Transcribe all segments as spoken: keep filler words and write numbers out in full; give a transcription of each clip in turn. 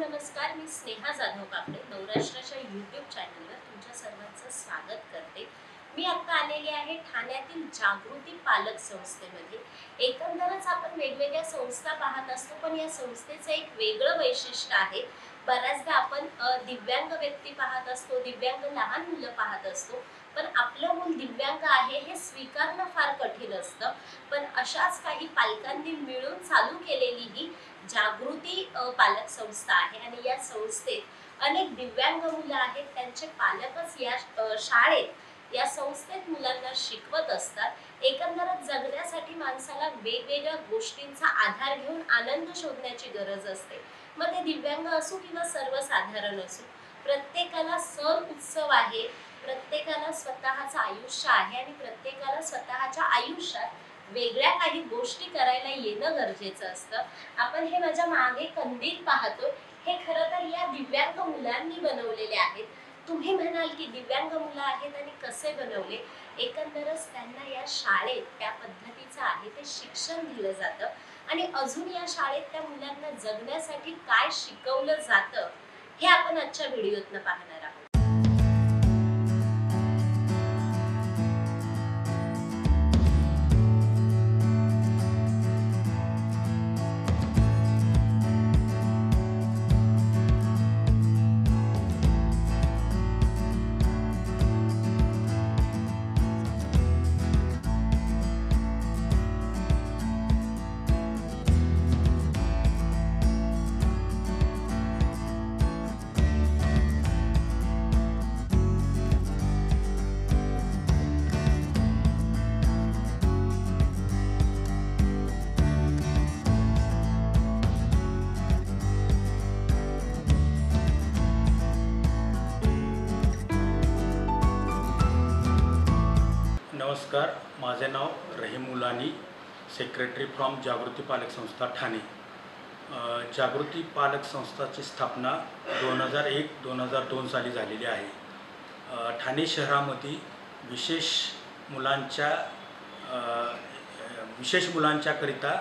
नमस्कार, मी स्नेहा जाधव काकडे नवराष्ट्राच्या यूट्यूब चॅनलवर तुमच्या सर्वांचं स्वागत करते। मी आता आलेले आहे ठाण्यातील जागृती पालक संस्थेमध्ये। एकंदरच आपण वेगवेगळ्या संस्था पाहत असतो, पण या संस्थेचं एक वेगळं वैशिष्ट्य आहे। बऱ्याचदा आपण दिव्यांग व्यक्ती पाहत असतो, दिव्यांग लहान मुलं पाहत असतो, पण आपलं मूल दिव्यांग आहे हे स्वीकारणं फार कठीण असतं। पण अशाच काही पालकांनी मिळून चालू केलेली ही जागृती पालक संस्था आहे आणि या संस्थेत अनेक दिव्यांग मुलं आहेत, त्यांचे पालकच या शाळेत या संस्थेत मुलांना शिकवत असतात। एकंदरच जगण्यासाठी माणसाला वेगवेगळ्या गोष्टींचा आधार घेऊन आनंद शोधण्याची गरज असते, मग ते दिव्यांग असो किंवा सर्वसाधारण असो। प्रत्येकाला सण उत्सव आहे, प्रत्येकाला स्वतःचं आयुष्य आहे आणि प्रत्येकाला स्वतःच्या आयुष्यात वेगळ्या काही गोष्टी करायला येणं गरजेचं असतं। आपण हे माझ्या मागे कंदील पाहतोय, हे खरं तर या दिव्यांग मुलांनी बनवलेले आहेत। तुम्ही म्हणाल की दिव्यांग मुलं आहेत आणि कसे बनवले, एकंदरच त्यांना या शाळेत त्या पद्धतीचं आहे ते शिक्षण दिलं जातं आणि अजून या शाळेत त्या मुलांना जगण्यासाठी काय शिकवलं जातं हे आपण आजच्या व्हिडिओतनं पाहणार आहोत। नमस्कार, माझे नाव रहीम मुलानी, सेक्रेटरी फ्रॉम जागृती पालक संस्था ठाणे। जागृती पालक संस्थाची स्थापना दोन हज़ार एक दोन हज़ार दोन साली झालेली आहे। ठाणे शहरामध्ये विशेष मुलांच्या विशेष मुलांच्याकरिता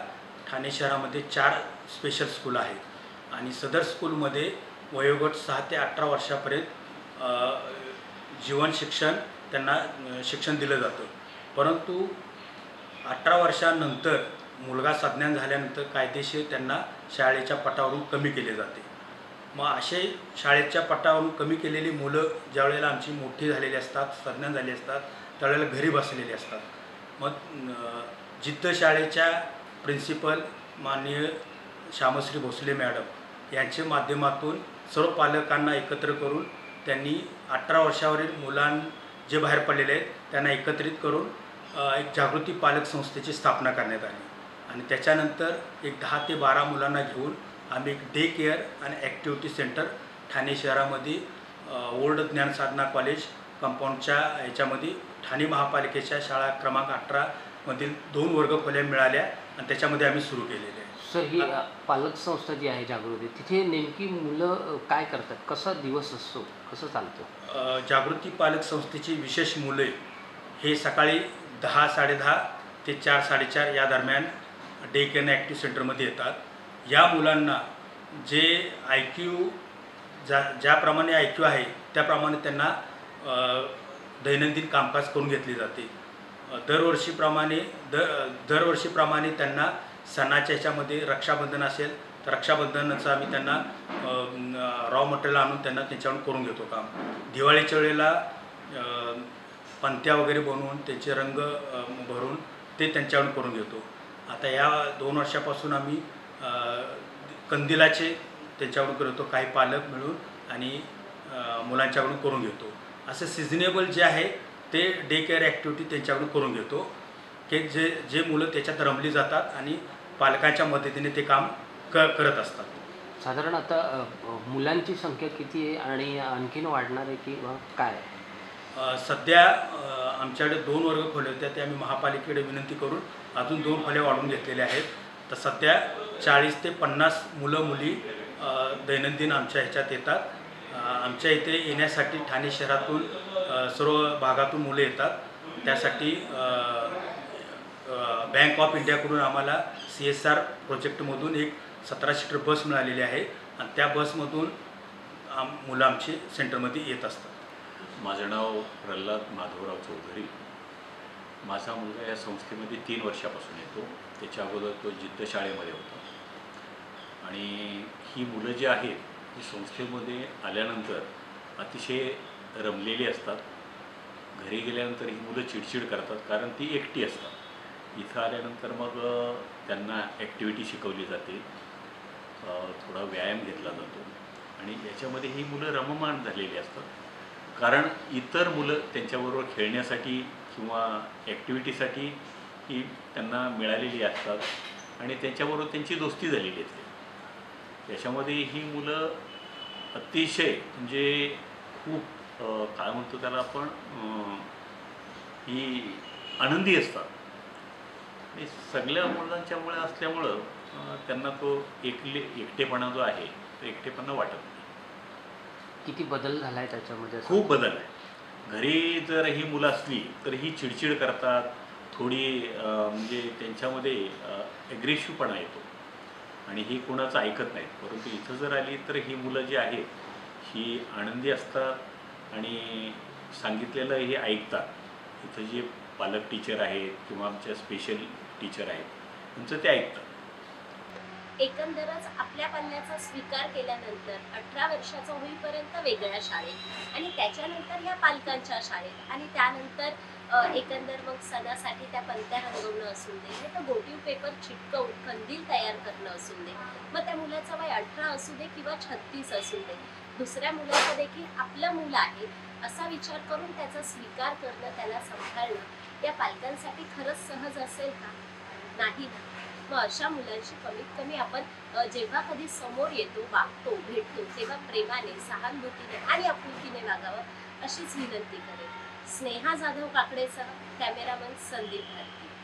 ठाणे शहरामध्ये चार स्पेशल स्कूल आहेत आणि सदर स्कूलमध्ये वयोगट सहा ते अठरा वर्षापर्यंत जीवन शिक्षण त्यांना शिक्षण दिलं जातं। परंतु अठरा वर्षानंतर मुलगा संज्ञान झाल्यानंतर कायदेशीर त्यांना शाळेच्या पटावरून कमी केले जाते। मग असे शाळेच्या पटावरून कमी केलेली मुलं ज्यावेळेला आमची मोठी झालेली असतात, संज्ञान झाली असतात, त्यावेळेला घरी बसलेली असतात। मग जिद्द शाळेच्या प्रिन्सिपल माननीय श्यामश्री भोसले मॅडम यांच्या माध्यमातून सर्व पालकांना एकत्र करून त्यांनी अठरा वर्षावरील मुलां जे बाहेर पडलेले आहेत त्यांना एकत्रित करून एक जागृती पालक संस्थेची स्थापना करण्यात आली आणि त्याच्यानंतर एक दहा ते बारा मुलांना घेऊन आम्ही एक डे केअर आणि ॲक्टिव्हिटी सेंटर ठाणे शहरामध्ये ओल्ड ज्ञान साधना कॉलेज कंपाऊंडच्या याच्यामध्ये ठाणे महापालिकेच्या शाळा क्रमांक अठरामधील दोन वर्गखोल्या मिळाल्या आणि त्याच्यामध्ये आम्ही सुरू केलेले आहे। सर, ही पालक संस्था जी आहे जागृती, तिथे नेमकी मुलं काय करतात, कसा दिवस असतो, कसं चालतं? जागृती पालक संस्थेची विशेष मुले हे सकाळी दहा साडेदहा ते चार साडेचार या दरम्यान डे केअर ॲक्टिव्ह सेंटरमध्ये येतात। या मुलांना जे आय क्यू ज्या ज्याप्रमाणे आय क्यू आहे त्याप्रमाणे त्यांना दैनंदिन कामकाज करून घेतले जाते। दरवर्षीप्रमाणे दर दरवर्षीप्रमाणे त्यांना सणाच्या ह्याच्यामध्ये रक्षाबंधन असेल तर रक्षाबंधनाचं आम्ही त्यांना रॉ मटेरियल आणून त्यांना त्यांच्याकडून करून घेतो काम। दिवाळीच्या वेळेला पंत्या वगैरे बनवून त्याचे रंग भरून ते त्यांच्याकडून करून घेतो। आता या दोन वर्षापासून आम्ही कंदिलाचे त्यांच्याकडून करतो, काही पालक मिळून आणि मुलांच्याकडून करून घेतो। असं सिजनेबल जे आहे ते डे केअर ॲक्टिव्हिटी त्यांच्याकडून करून घेतो की जे जे मुलं त्याच्यात रमली जातात आणि पालकांच्या मदतीने ते काम क करत असतात। साधारण आता मुलांची संख्या किती आहे आणि आणखीन वाढणार आहे की काय? सध्या आमच्याकडे दोन वर्ग खोल्या होत्या, ते आम्ही महापालिकेकडे विनंती करून अजून दोन खोल्या वाढून घेतलेल्या आहेत। तर सध्या चाळीस ते पन्नास मुलं मुली दैनंदिन आमच्या ह्याच्यात येतात। आमच्या इथे येण्यासाठी ठाणे शहरातून सर्व भागातून मुलं येतात, त्यासाठी बँक ऑफ इंडियाकडून आम्हाला सी एस आर प्रोजेक्टमधून एक सतरा सीटर बस मिळालेली आहे आणि त्या बसमधून मुलं आमची सेंटरमध्ये येत असतात। माझं नाव प्रल्हाद माधवराव चौधरी। माझा मुलगा या संस्थेमध्ये तीन वर्षापासून येतो, त्याच्या अगोदर तो जिद्द शाळेमध्ये होता। आणि ही मुलं जी आहेत ही संस्थेमध्ये आल्यानंतर अतिशय रमलेली असतात। घरी गेल्यानंतर ही मुलं चिडचिड करतात कारण ती एकटी असतात। इथं आल्यानंतर मग त्यांना ॲक्टिव्हिटी शिकवली जाते, थोडा व्यायाम घेतला जातो आणि याच्यामध्ये ही मुलं रममाण झालेली असतात कारण इतर मुलं त्यांच्याबरोबर खेळण्यासाठी किंवा ॲक्टिव्हिटीसाठी ही त्यांना मिळालेली असतात आणि त्यांच्याबरोबर त्यांची दोस्ती झालेली असते। याच्यामध्ये ही मुलं अतिशय म्हणजे खूप काय म्हणतो त्याला आपण ही आनंदी असतात। हे सगळ्या मुलांच्यामुळे असल्यामुळं त्यांना तो एकले एकटेपणा जो आहे तो एकटेपणा वाटत नाही। किती बदल झाला आहे त्याच्यामध्ये? खूप बदल आहे। घरी जर ही मुलं असली तर ही चिडचिड करतात, थोडी म्हणजे त्यांच्यामध्ये ॲग्रेसिव्हपणा येतो आणि ही कोणाचं ऐकत नाहीत। परंतु इथं जर आली तर ही मुलं जी आहेत ही आनंदी असतात आणि सांगितलेलं हे ऐकतात। इथं जे पालक टीचर आहेत किंवा आमच्या स्पेशल टीचर आहेत त्यांचं ते ऐकतात। एकंदरच आपल्या पाल्याचा स्वीकार केल्यानंतर अठरा वर्षाचा होईपर्यंत वेगळ्या शाळेत आणि त्याच्यानंतर या पालकांच्या शाळेत आणि त्यानंतर एकंदर मग सणासाठी त्या पंत्या रंगवणं असून दे, तर गोटीव पेपर चिटकवून कंदील तयार करणं असून दे, मग त्या मुलाचं वय अठरा असू दे किंवा छत्तीस असू दे, दुसऱ्या मुलाचं देखील आपलं मुलं आहे असा विचार करून त्याचा स्वीकार करणं, त्याला सांभाळणं या पालकांसाठी खरंच सहज असेल का? नाही ना। मग अशा मुलांशी कमीत कमी आपण जेव्हा कधी समोर येतो, वागतो, भेटतो तेव्हा प्रेमाने, सहानुभूतीने आणि आपुलकीने वागावं अशीच विनंती करेन। स्नेहा जाधव काकडेसह कॅमेरामन संदीप भारती।